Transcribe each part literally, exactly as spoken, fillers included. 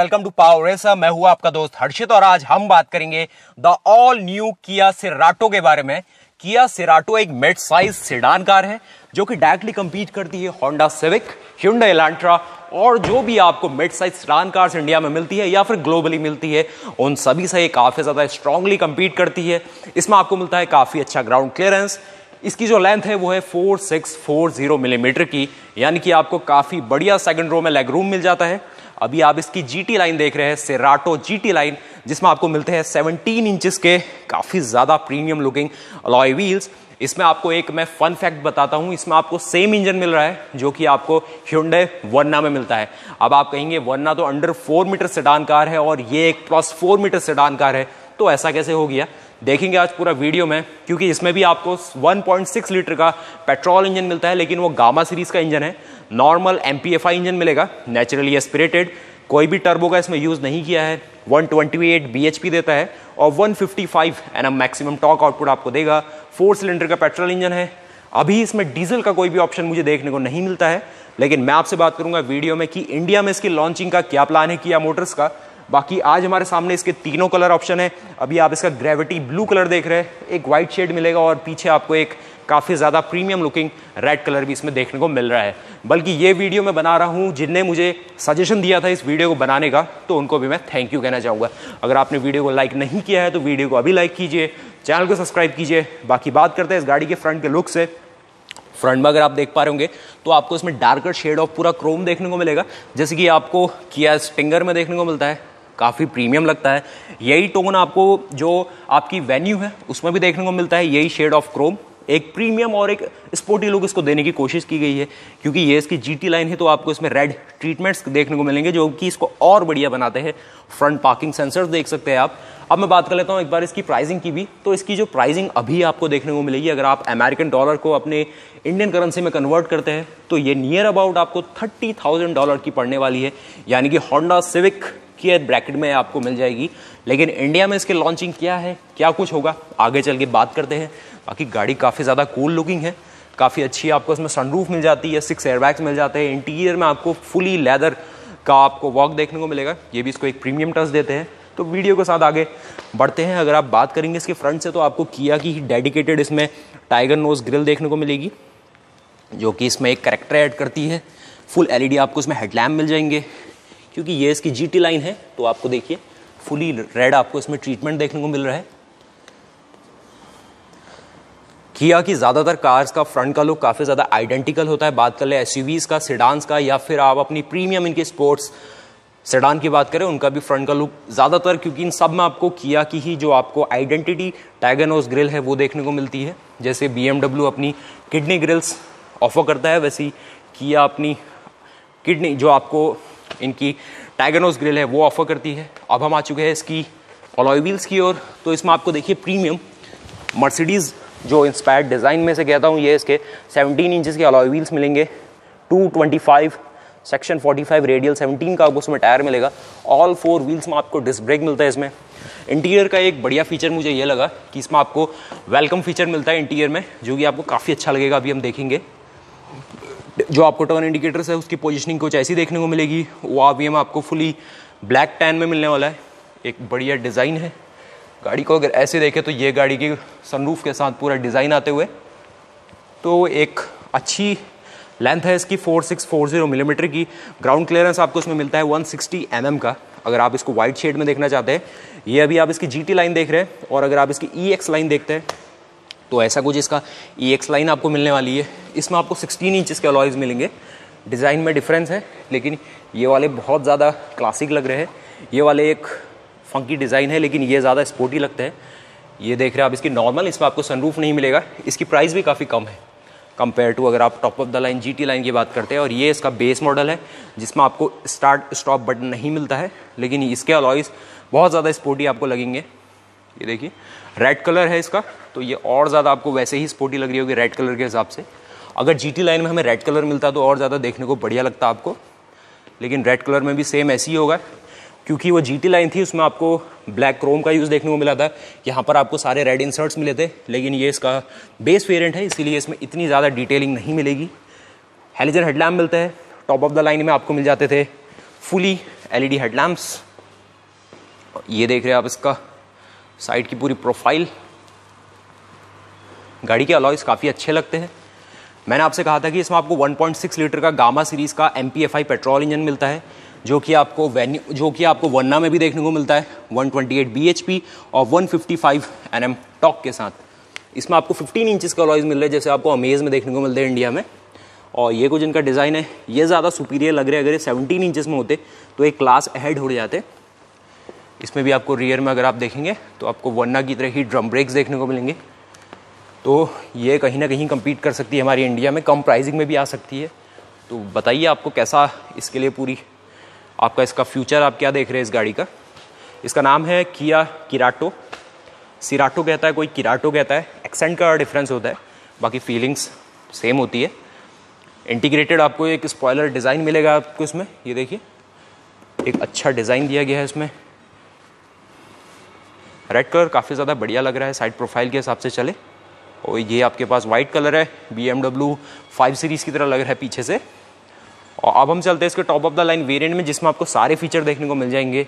Welcome to power racer. मैं हुआ आपका दोस्त हर्षित और आज हम बात करेंगे द ऑल न्यू किया सेराटो के बारे में। किया सेराटो एक मिड साइज सेडान कार है जो कि डायरेक्टली कंपीट करती है होंडा सिविक, ह्यूंडई एलांट्रा और जो भी आपको mid size sedan cars India में मिलती है या फिर ग्लोबली मिलती है उन सभी से ये काफ़ी ज़्यादा स्ट्रांगली कंपीट करती है। इसमें आपको मिलता है काफ़ी अच्छा ग्राउंड क्लियरेंस। इसकी जो लेंथ है वो है four six four zero millimetre की, यानी कि आपको काफ़ी बढ़िया सेकंड रो में लेग रूम मिल जाता है। अभी आप इसकी जीटी लाइन देख रहे हैं, सेराटो जीटी लाइन, जिसमें आपको मिलते हैं सेवनटीन इंचेस के काफ़ी ज़्यादा प्रीमियम लुकिंग अलॉय व्हील्स। इसमें आपको एक मैं फन फैक्ट बताता हूँ, इसमें आपको सेम इंजन मिल रहा है जो कि आपको ह्यूंडई वर्ना में मिलता है। अब आप कहेंगे वर्ना तो under four metre sedan car है और ये एक plus four metre sedan car है, तो ऐसा कैसे हो गया देखेंगे आज पूरा वीडियो में, क्योंकि इसमें भी आपको वन पॉइंट सिक्स लीटर का पेट्रोल इंजन मिलता है, लेकिन वो गामा सीरीज का इंजन है। Normal M P F I engine मिलेगा, नेचुरली एस्पिरेटेड, कोई भी टर्बो का इसमें यूज़ नहीं किया है। One twenty eight B H P देता है और one fifty five N M maximum torque output आपको देगा। फोर सिलेंडर का पेट्रोल इंजन है। अभी इसमें डीजल का कोई भी ऑप्शन मुझे देखने को नहीं मिलता है, लेकिन मैं आपसे बात करूंगा वीडियो में कि इंडिया में इसकी लॉन्चिंग का क्या प्लान है किया मोटर्स का। बाकी आज हमारे सामने इसके तीनों कलर ऑप्शन है। अभी आप इसका ग्रेविटी ब्लू कलर देख रहे हैं, एक वाइट शेड मिलेगा और पीछे आपको एक काफ़ी ज़्यादा प्रीमियम लुकिंग रेड कलर भी इसमें देखने को मिल रहा है। बल्कि ये वीडियो मैं बना रहा हूँ, जिनने मुझे सजेशन दिया था इस वीडियो को बनाने का, तो उनको भी मैं थैंक यू कहना चाहूँगा। अगर आपने वीडियो को लाइक नहीं किया है तो वीडियो को अभी लाइक कीजिए, चैनल को सब्सक्राइब कीजिए। बाकी बात करते हैं इस गाड़ी के फ्रंट के लुक से। फ्रंट में अगर आप देख पा रहे होंगे तो आपको इसमें डार्कर शेड ऑफ पूरा क्रोम देखने को मिलेगा, जैसे कि आपको किया स्टिंगर में देखने को मिलता है। काफ़ी प्रीमियम लगता है। यही टोन आपको जो आपकी वेन्यू है उसमें भी देखने को मिलता है, यही शेड ऑफ क्रोम। एक प्रीमियम और एक स्पोर्टी लुक इसको देने की कोशिश की गई है, क्योंकि ये इसकी जीटी लाइन है तो आपको इसमें रेड ट्रीटमेंट्स देखने को मिलेंगे जो कि इसको और बढ़िया बनाते हैं। फ्रंट पार्किंग सेंसर्स देख सकते हैं आप। अब मैं बात कर लेता हूँ एक बार इसकी प्राइसिंग की भी, तो इसकी जो प्राइसिंग अभी आपको देखने को मिलेगी, अगर आप अमेरिकन डॉलर को अपने इंडियन करेंसी में कन्वर्ट करते हैं तो ये नियर अबाउट आपको थर्टी थाउजेंड डॉलर की पड़ने वाली है, यानी कि होंडा सिविक की ब्रैकेट में आपको मिल जाएगी। लेकिन इंडिया में इसके लॉन्चिंग क्या है, क्या कुछ होगा, आगे चल के बात करते हैं। बाकी गाड़ी काफ़ी ज़्यादा कूल लुकिंग है, काफ़ी अच्छी। आपको इसमें सनरूफ मिल जाती है, सिक्स एयरबैग्स मिल जाते हैं। इंटीरियर में आपको फुली लेदर का आपको वर्क देखने को मिलेगा, ये भी इसको एक प्रीमियम टच देते हैं। तो वीडियो के साथ आगे बढ़ते हैं। अगर आप बात करेंगे इसके फ्रंट से तो आपको किया की डेडिकेटेड इसमें टाइगर नोज ग्रिल देखने को मिलेगी जो कि इसमें एक करेक्टर ऐड करती है। फुल एल ई डी आपको इसमें हेडलैम्प मिल जाएंगे, क्योंकि ये इसकी जीटी लाइन है तो आपको देखिए फुली रेड आपको इसमें ट्रीटमेंट देखने को मिल रहा है। किया की ज़्यादातर कार्स का फ्रंट का लुक काफ़ी ज़्यादा आइडेंटिकल होता है। बात कर ले एसयूवीज़ का, सेडान्स का, या फिर आप अपनी प्रीमियम इनके स्पोर्ट्स सेडान की बात करें, उनका भी फ्रंट का लुक ज़्यादातर, क्योंकि इन सब में आपको किया की ही जो आपको आइडेंटिटी टाइगर नोज ग्रिल है वो देखने को मिलती है। जैसे बी एम डब्ल्यू अपनी किडनी ग्रिल्स ऑफर करता है, वैसी किया अपनी किडनी जो आपको इनकी टाइगर नोज ग्रिल है वो ऑफर करती है। अब हम आ चुके हैं इसकी अलॉय व्हील्स की ओर, तो इसमें आपको देखिए प्रीमियम मर्सिडीज़ जो इंस्पायर्ड डिज़ाइन में से कहता हूँ, ये इसके सेवनटीन इंचेस के अलॉय व्हील्स मिलेंगे। Two twenty five section forty five radial seventeen का आपको उसमें टायर मिलेगा। ऑल फोर व्हील्स में आपको डिस्क ब्रेक मिलता है। इसमें इंटीरियर का एक बढ़िया फीचर मुझे ये लगा कि इसमें आपको वेलकम फीचर मिलता है इंटीरियर में, जो कि आपको काफ़ी अच्छा लगेगा। अभी हम देखेंगे जो आपको टर्न इंडिकेटर्स है उसकी पोजीशनिंग कुछ ऐसी देखने को मिलेगी। वो अभी हम आपको फुली ब्लैक टैन में मिलने वाला है, एक बढ़िया डिज़ाइन है गाड़ी को। अगर ऐसे देखें तो ये गाड़ी के सनरूफ के साथ पूरा डिज़ाइन आते हुए, तो एक अच्छी लेंथ है इसकी four six four zero millimetre की। ग्राउंड क्लियरेंस आपको इसमें मिलता है वन सिक्सटी एम एम का, अगर आप इसको वाइट शेड में देखना चाहते हैं। ये अभी आप इसकी जी टी लाइन देख रहे हैं, और अगर आप इसकी ई एक्स लाइन देखते हैं तो ऐसा कुछ इसका ई एक्स लाइन आपको मिलने वाली है। इसमें आपको सिक्सटीन इंचेस के अलॉयज़ मिलेंगे। डिज़ाइन में डिफरेंस है, लेकिन ये वाले बहुत ज़्यादा क्लासिक लग रहे हैं। ये वाले एक फंकी डिज़ाइन है, लेकिन ये ज़्यादा स्पोर्टी लगते हैं। ये देख रहे हैं आप इसकी नॉर्मल, इसमें आपको सनरूफ नहीं मिलेगा। इसकी प्राइस भी काफ़ी कम है कंपेयर टू अगर आप top of the line G T line की बात करते हैं। और ये इसका बेस मॉडल है जिसमें आपको स्टार्ट स्टॉप बटन नहीं मिलता है, लेकिन इसके अलॉयज़ बहुत ज़्यादा स्पोर्टी आपको लगेंगे। ये देखिए रेड कलर है इसका, तो ये और ज़्यादा आपको वैसे ही स्पोर्टी लग रही होगी रेड कलर के हिसाब से। अगर जीटी लाइन में हमें रेड कलर मिलता तो और ज़्यादा देखने को बढ़िया लगता आपको, लेकिन रेड कलर में भी सेम ऐसे ही होगा। क्योंकि वो जीटी लाइन थी उसमें आपको ब्लैक क्रोम का यूज़ देखने को मिला था, यहाँ पर आपको सारे रेड इंसर्ट्स मिले थे, लेकिन ये इसका बेस वेरिएंट है इसीलिए इसमें इतनी ज़्यादा डिटेलिंग नहीं मिलेगी। हेलोजन हेडलैम्प मिलते हैं, टॉप ऑफ द लाइन में आपको मिल जाते थे फुली एलईडी हेडलैम्प्स। ये देख रहे हैं आप इसका साइड की पूरी प्रोफाइल। गाड़ी के अलॉयस काफ़ी अच्छे लगते हैं। मैंने आपसे कहा था कि इसमें आपको वन पॉइंट सिक्स लीटर का गामा सीरीज़ का M P F I petrol engine मिलता है, जो कि आपको वेन्यू जो कि आपको वर्ना में भी देखने को मिलता है, one twenty eight B H P और one fifty five N M torque के साथ। इसमें आपको फिफ्टीन इंचेस का अलॉयज मिल रहा है, जैसे आपको अमेज में देखने को मिलते हैं इंडिया में। और ये कुछ इनका डिज़ाइन है, ये ज़्यादा सुपीरियर लग रहा है। अगर ये सेवनटीन इंचेस में होते तो एक क्लास अहेड हो जाते। इसमें भी आपको रियर में अगर आप देखेंगे तो आपको वर्ना की तरह ही ड्रम ब्रेक्स देखने को मिलेंगे। तो ये कहीं ना कहीं कम्पीट कर सकती है हमारी इंडिया में, कम प्राइसिंग में भी आ सकती है। तो बताइए आपको कैसा इसके लिए पूरी आपका इसका फ्यूचर, आप क्या देख रहे हैं इस गाड़ी का। इसका नाम है किया किराटो, सिराटो कहता है कोई, किराटो कहता है। एक्सेंट का डिफरेंस होता है, बाकी फीलिंग्स सेम होती है। इंटीग्रेटेड आपको एक स्पॉयलर डिज़ाइन मिलेगा आपको इसमें। ये देखिए एक अच्छा डिज़ाइन दिया गया है इसमें। रेड कलर काफ़ी ज़्यादा बढ़िया लग रहा है साइड प्रोफाइल के हिसाब से चले। और ये आपके पास वाइट कलर है, B M W five series की तरह लग रहा है पीछे से। और अब हम चलते हैं इसके top of the line variant में, जिसमें आपको सारे फीचर देखने को मिल जाएंगे।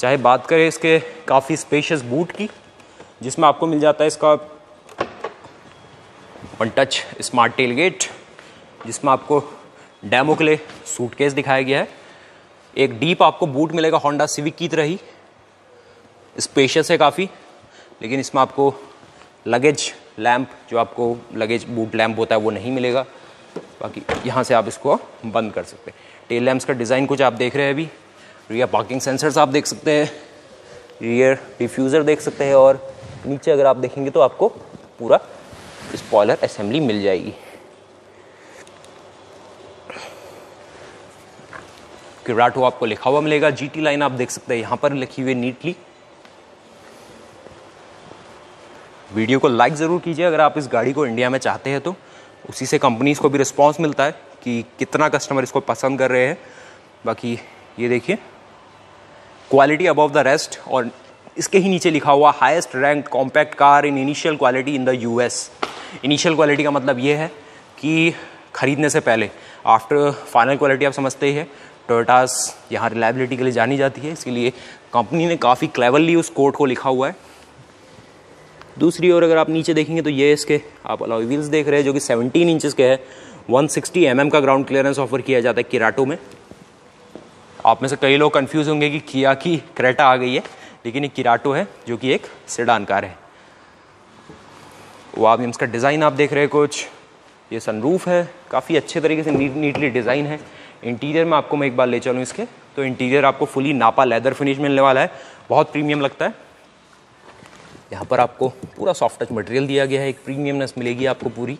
चाहे बात करें इसके काफ़ी स्पेशियस बूट की, जिसमें आपको मिल जाता है इसका वन टच स्मार्ट टेलगेट, जिसमें आपको डैमो के लिए सूटकेस दिखाया गया है। एक डीप आपको बूट मिलेगा होंडा सिविक की तरह ही, स्पेशियस है काफ़ी। लेकिन इसमें आपको लगेज लैम्प, जो आपको लगेज बूट लैम्प होता है वो नहीं मिलेगा। बाकी यहाँ से आप इसको बंद कर सकते हैं। टेल लैम्प्स का डिज़ाइन कुछ आप देख रहे हैं अभी। रियर पार्किंग सेंसर्स आप देख सकते हैं, रियर डिफ्यूज़र देख सकते हैं। और नीचे अगर आप देखेंगे तो आपको पूरा स्पॉयलर असेंबली मिल जाएगी। किराटो आपको लिखा हुआ मिलेगा। जीटी लाइन आप देख सकते हैं यहाँ पर लिखी हुई नीटली। वीडियो को लाइक ज़रूर कीजिए अगर आप इस गाड़ी को इंडिया में चाहते हैं तो। उसी से कंपनीज़ को भी रिस्पांस मिलता है कि कितना कस्टमर इसको पसंद कर रहे हैं। बाकी ये देखिए क्वालिटी अबव द रेस्ट, और इसके ही नीचे लिखा हुआ highest rank compact car in initial quality in the U S. Initial quality का मतलब ये है कि ख़रीदने से पहले, आफ्टर फाइनल क्वालिटी आप समझते ही है। टोयोटास यहाँ रिलायबिलिटी के लिए जानी जाती है, इसीलिए कंपनी ने काफ़ी क्लेवरली उस कोट को लिखा हुआ है। दूसरी ओर अगर आप नीचे देखेंगे तो ये इसके आप अलॉय व्हील्स देख रहे हैं, जो कि सेवनटीन इंचेस के हैं। वन सिक्सटी एम एम का ग्राउंड क्लियरेंस ऑफर किया जाता है किराटो में। आप में से कई लोग कंफ्यूज होंगे कि किया की क्रेटा आ गई है, लेकिन ये किराटो है जो कि एक सेडान कार है। वो आप इसका डिज़ाइन आप देख रहे हैं कुछ। ये सनरूफ है, काफ़ी अच्छे तरीके से नीट नीटली डिज़ाइन है। इंटीरियर में आपको मैं एक बार ले चलूँ इसके, तो इंटीरियर आपको फुली नापा लेदर फिनिश मिलने वाला है, बहुत प्रीमियम लगता है। यहाँ पर आपको पूरा सॉफ्ट टच मटेरियल दिया गया है, एक प्रीमियमनेस मिलेगी आपको पूरी।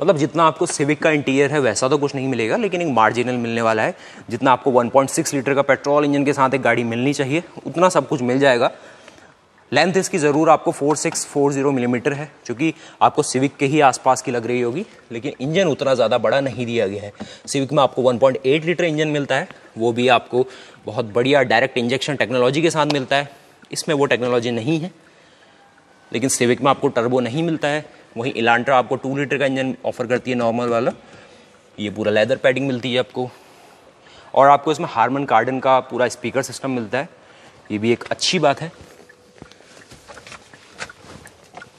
मतलब जितना आपको सिविक का इंटीरियर है वैसा तो कुछ नहीं मिलेगा, लेकिन एक मार्जिनल मिलने वाला है। जितना आपको वन पॉइंट सिक्स लीटर का पेट्रोल इंजन के साथ एक गाड़ी मिलनी चाहिए उतना सब कुछ मिल जाएगा। लेंथ इसकी ज़रूर आपको four six four zero millimetre है, जो कि आपको सिविक के ही आसपास की लग रही होगी। लेकिन इंजन उतना ज़्यादा बड़ा नहीं दिया गया है। सिविक में आपको one point eight litre engine मिलता है, वो भी आपको बहुत बढ़िया डायरेक्ट इंजेक्शन टेक्नोलॉजी के साथ मिलता है। इसमें वो टेक्नोलॉजी नहीं है, लेकिन सिविक में आपको टर्बो नहीं मिलता है। वहीं इलांट्रा आपको टू लीटर का इंजन ऑफर करती है, नॉर्मल वाला। ये पूरा लेदर पैडिंग मिलती है आपको, और आपको इसमें हार्मन कार्डन का पूरा स्पीकर सिस्टम मिलता है, ये भी एक अच्छी बात है।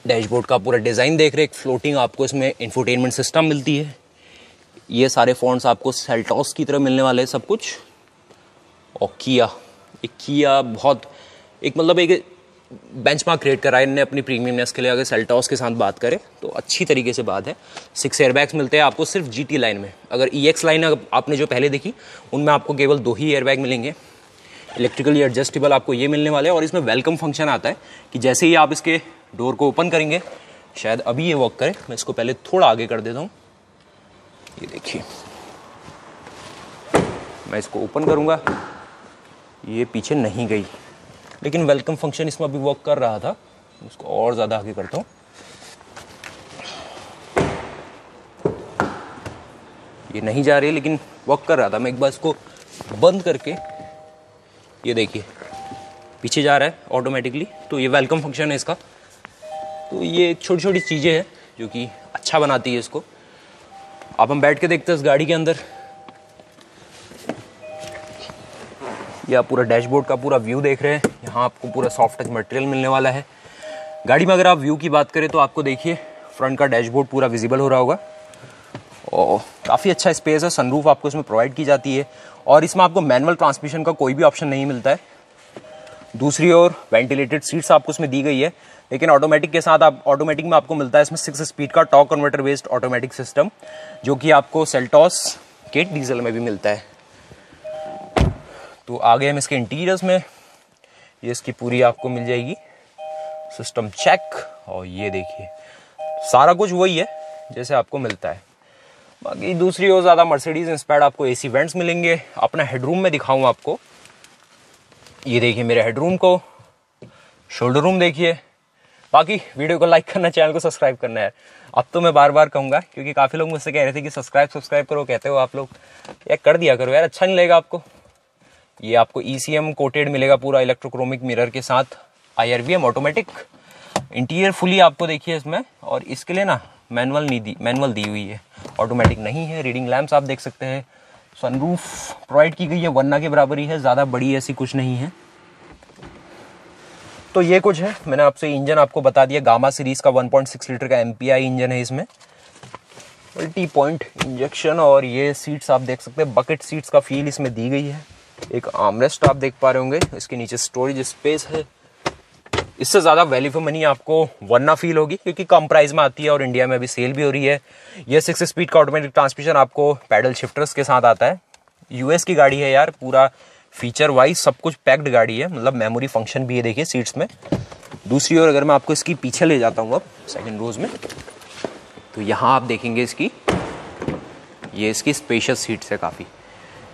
डैशबोर्ड का पूरा डिज़ाइन देख रहे हैं, एक फ्लोटिंग आपको इसमें इंफोटेनमेंट सिस्टम मिलती है। ये सारे फोन्स आपको सेल्टॉस की तरह मिलने वाले हैं सब कुछ। और किया, एक किया बहुत एक मतलब एक बेंचमार्क क्रिएट करा है इन्होंने अपनी प्रीमियमनेस के लिए। अगर सेल्टॉस के साथ बात करें तो अच्छी तरीके से बात है। सिक्स एयरबैग्स मिलते हैं आपको सिर्फ जीटी लाइन में। अगर ईएक्स लाइन आपने जो पहले देखी उनमें आपको केवल दो ही एयरबैग मिलेंगे। इलेक्ट्रिकली एडजस्टेबल आपको ये मिलने वाले हैं। और इसमें वेलकम फंक्शन आता है कि जैसे ही आप इसके डोर को ओपन करेंगे, शायद अभी ये वर्क करे, मैं इसको पहले थोड़ा आगे कर देता हूँ। ये देखिए मैं इसको ओपन करूँगा, ये पीछे नहीं गई, लेकिन वेलकम फंक्शन इसमें अभी वर्क कर रहा था। उसको और ज़्यादा आगे करता हूँ। ये नहीं जा रही, लेकिन वर्क कर रहा था। मैं एक बार इसको बंद करके, ये देखिए पीछे जा रहा है ऑटोमेटिकली। तो ये वेलकम फंक्शन है इसका। तो ये छोटी छोटी चीज़ें हैं जो कि अच्छा बनाती है इसको। अब हम बैठ के देखते हैं इस गाड़ी के अंदर। या पूरा डैशबोर्ड का पूरा व्यू देख रहे हैं। यहाँ आपको पूरा सॉफ्ट टच मटेरियल मिलने वाला है। गाड़ी में अगर आप व्यू की बात करें तो आपको देखिए फ्रंट का डैशबोर्ड पूरा विजिबल हो रहा होगा और काफ़ी अच्छा स्पेस है। सनरूफ आपको इसमें प्रोवाइड की जाती है और इसमें आपको मैनुअल ट्रांसमिशन का कोई भी ऑप्शन नहीं मिलता है। दूसरी ओर वेंटिलेटेड सीट्स आपको इसमें दी गई है, लेकिन ऑटोमेटिक के साथ आप ऑटोमेटिक में आपको मिलता है इसमें सिक्स स्पीड का torque converter based automatic system, जो कि आपको सेल्टॉस के डीजल में भी मिलता है। तो आगे हम इसके इंटीरियर्स में, ये इसकी पूरी आपको मिल जाएगी सिस्टम चेक और ये देखिए सारा कुछ वही है जैसे आपको मिलता है। बाकी दूसरी ओर ज़्यादा मर्सिडीज इंस्पायर्ड आपको एसी वेंट्स मिलेंगे। अपना हेडरूम में दिखाऊँ आपको, ये देखिए मेरे हेडरूम को, शोल्डर रूम देखिए। बाकी वीडियो को लाइक करना, चैनल को सब्सक्राइब करना है। अब तो मैं बार बार कहूँगा क्योंकि काफ़ी लोग मुझसे कह रहे थे कि सब्सक्राइब सब्सक्राइब करो, कहते हो आप लोग, यार कर दिया करो यार, अच्छा नहीं लगेगा आपको। ये आपको ई सी एम कोटेड मिलेगा पूरा इलेक्ट्रोक्रोमिक मिरर के साथ, I R V M automatic interior fully आपको देखिए इसमें। और इसके लिए ना मैनुअल नहीं दी मैनुअल दी हुई है, ऑटोमेटिक नहीं है। रीडिंग लैम्प्स आप देख सकते हैं। सनरूफ प्रोवाइड की गई है, वरना के बराबर ही है, ज़्यादा बड़ी ऐसी कुछ नहीं है। तो ये कुछ है, मैंने आपसे इंजन आपको बता दिया। गामा सीरीज़ का वन पॉइंट सिक्स लीटर का M P F I engine है इसमें, मल्टी पॉइंट इंजेक्शन। और ये सीट्स आप देख सकते हैं, बकेट सीट्स का फील इसमें दी गई है। एक आर्मरेस्ट आप देख पा रहे होंगे, इसके नीचे स्टोरेज स्पेस है। इससे ज़्यादा वैल्यू फॉर मनी आपको वरना फील होगी क्योंकि कम प्राइस में आती है और इंडिया में अभी सेल भी हो रही है। यह सिक्स स्पीड का ऑटोमेटिक ट्रांसमिशन आपको पैडल शिफ्टर्स के साथ आता है। यूएस की गाड़ी है यार, पूरा फीचर वाइज सब कुछ पैक्ड गाड़ी है, मतलब मेमोरी फंक्शन भी है देखिए सीट्स में। दूसरी ओर अगर मैं आपको इसकी पीछे ले जाता हूँ अब सेकेंड रोज में, तो यहाँ आप देखेंगे इसकी, ये इसकी स्पेशियस सीट्स है काफ़ी,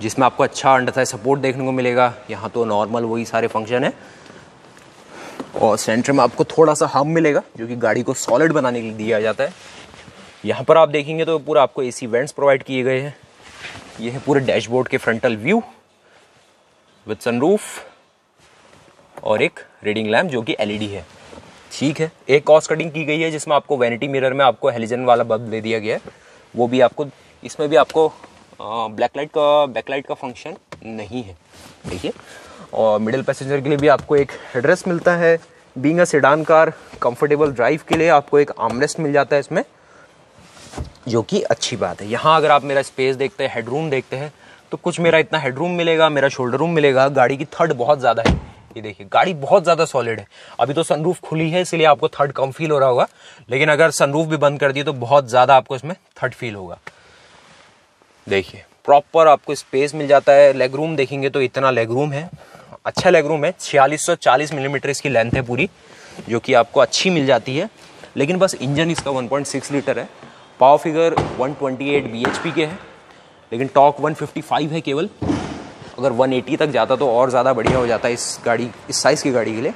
जिसमें आपको अच्छा अंडर थाई सपोर्ट देखने को मिलेगा। यहाँ तो नॉर्मल वही सारे फंक्शन है। और सेंटर में आपको थोड़ा सा हम मिलेगा जो कि गाड़ी को सॉलिड बनाने के लिए दिया जाता है। यहाँ पर आप देखेंगे तो पूरा आपको एसी वेंट्स प्रोवाइड किए गए हैं। ये है पूरे डैशबोर्ड के फ्रंटल व्यू विद सनरूफ और एक रीडिंग लैम्प जो कि एल ई डी है, ठीक है। एक कॉस्ट कटिंग की गई है जिसमें आपको वैनिटी मिरर में आपको हेलोजन वाला बल्ब दे दिया गया है, वो भी आपको इसमें भी आपको ब्लैक लाइट का बैकलाइट का फंक्शन नहीं है देखिए। और मिडिल पैसेंजर के लिए भी आपको एक हेडरेस्ट मिलता है। Being a sedan car, comfortable drive के लिए आपको एक आर्मरेस्ट मिल जाता है इसमें, जो कि अच्छी बात है। यहाँ अगर आप मेरा स्पेस देखते हैं, हेडरूम देखते हैं, तो कुछ मेरा इतना हेडरूम मिलेगा, मेरा शोल्डर रूम मिलेगा। गाड़ी की थर्ड बहुत ज़्यादा है, ये देखिए गाड़ी बहुत ज़्यादा सॉलिड है। अभी तो सनरूफ खुली है इसलिए आपको थर्ड कम फील हो रहा होगा, लेकिन अगर सनरूफ भी बंद कर दिए तो बहुत ज़्यादा आपको इसमें थर्ड फील होगा। देखिए प्रॉपर आपको स्पेस मिल जाता है। लेग रूम देखेंगे तो इतना लेग रूम है, अच्छा लेग रूम है। छियालीस सौ चालीस मिलीमीटर इसकी लेंथ है पूरी, जो कि आपको अच्छी मिल जाती है। लेकिन बस इंजन इसका वन पॉइंट सिक्स लीटर है, power figure one twenty eight B H P के है, लेकिन टॉर्क वन फिफ्टी फाइव है केवल। अगर वन एटी तक जाता तो और ज़्यादा बढ़िया हो जाता है इस गाड़ी, इस साइज़ की गाड़ी के लिए।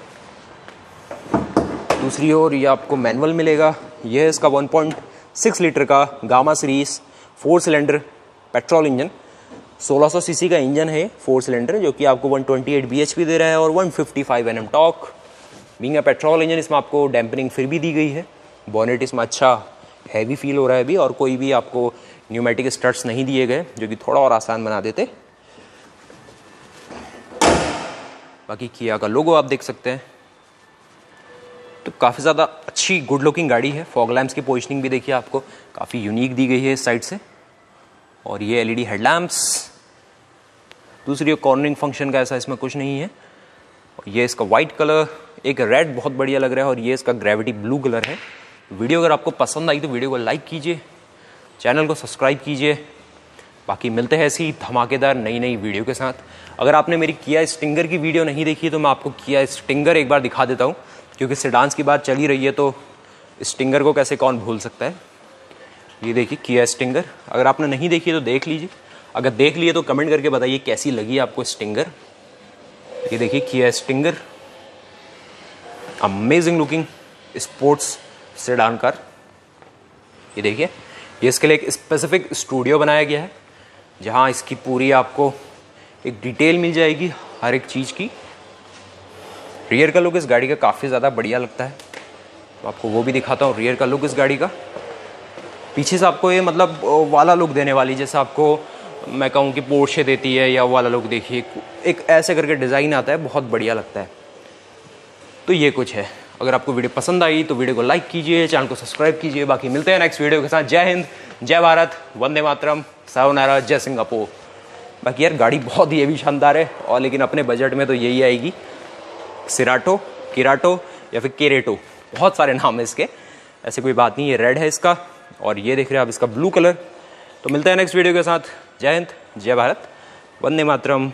दूसरी ओर ये आपको मैनुअल मिलेगा। यह इसका वन पॉइंट सिक्स लीटर का gamma series four cylinder petrol engine, सोलह सौ सीसी का इंजन है, फोर सिलेंडर, जो कि आपको one twenty eight B H P दे रहा है और one fifty five N M torque. Being a petrol engine इसमें आपको डैम्पनिंग फिर भी दी गई है। बोनेट इसमें अच्छा हैवी फील हो रहा है अभी, और कोई भी आपको न्यूमेटिक स्टड्स नहीं दिए गए, जो कि थोड़ा और आसान बना देते। बाकी किया का लोगो आप देख सकते हैं। तो काफ़ी ज़्यादा अच्छी गुड लुकिंग गाड़ी है। फॉग लैम्प्स की पोजिशनिंग भी देखिए आपको काफ़ी यूनिक दी गई है इस साइड से। और ये एल ई डी हेडलैम्प्स। दूसरी ओर कॉर्नरिंग फंक्शन का ऐसा इसमें कुछ नहीं है। और ये इसका वाइट कलर, एक रेड बहुत बढ़िया लग रहा है, और ये इसका ग्रेविटी ब्लू कलर है। वीडियो अगर आपको पसंद आई तो वीडियो को लाइक कीजिए, चैनल को सब्सक्राइब कीजिए। बाकी मिलते हैं ऐसी धमाकेदार नई नई वीडियो के साथ। अगर आपने मेरी किया स्टिंगर की वीडियो नहीं देखी तो मैं आपको किया स्टिंगर एक बार दिखा देता हूँ, क्योंकि सेडांस की बात चली रही है तो स्टिंगर को कैसे कौन भूल सकता है। ये देखिए किया स्टिंगर, अगर आपने नहीं देखी तो देख लीजिए, अगर देख लिए तो कमेंट करके बताइए कैसी लगी आपको स्टिंगर। ये देखिए Kia Stinger, amazing looking sports sedan car. ये देखिए, ये इसके लिए एक स्पेसिफिक स्टूडियो बनाया गया है, जहां इसकी पूरी आपको एक डिटेल मिल जाएगी हर एक चीज़ की। रियर का लुक इस गाड़ी का काफ़ी ज़्यादा बढ़िया लगता है, तो आपको वो भी दिखाता हूँ। रियर का लुक इस गाड़ी का पीछे से आपको ये मतलब वाला लुक देने वाली, जैसे आपको मैं कहूँ कि पोर्शे देती है, या वाला लुक देखिए, एक ऐसे करके डिज़ाइन आता है, बहुत बढ़िया लगता है। तो ये कुछ है। अगर आपको वीडियो पसंद आई तो वीडियो को लाइक कीजिए, चैनल को सब्सक्राइब कीजिए। बाकी मिलते हैं नेक्स्ट वीडियो के साथ। जय हिंद, जय भारत, वंदे मातरम, सावनारा, जय सिंगापुर। बाकी यार गाड़ी बहुत ही ये भी शानदार है, और लेकिन अपने बजट में तो यही आएगी, सिराटो, किराटो या फिर केरेटो, बहुत सारे नाम है इसके, ऐसी कोई बात नहीं। ये रेड है इसका, और ये देख रहे हैं आप इसका ब्लू कलर। तो मिलते हैं नेक्स्ट वीडियो के साथ। जय हिंद, जय भारत, वंदे मातरम।